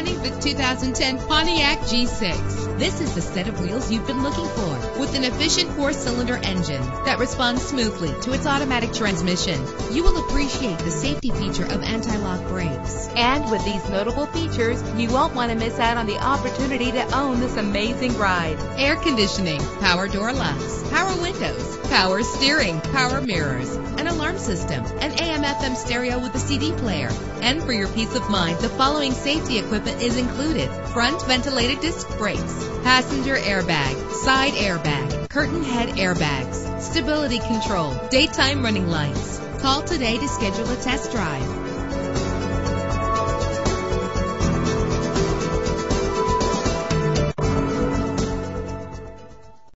Presenting the 2010 Pontiac G6. This is the set of wheels you've been looking for, with an efficient 4-cylinder engine that responds smoothly to its automatic transmission. You will appreciate the safety feature of anti-lock brakes. And with these notable features, you won't want to miss out on the opportunity to own this amazing ride. Air conditioning, power door locks, power windows, power steering, power mirrors, an alarm system, an AM/FM stereo with a CD player. And for your peace of mind, the following safety equipment is included: front ventilated disc brakes, passenger airbag, side airbag, curtain head airbags, stability control, daytime running lights. Call today to schedule a test drive.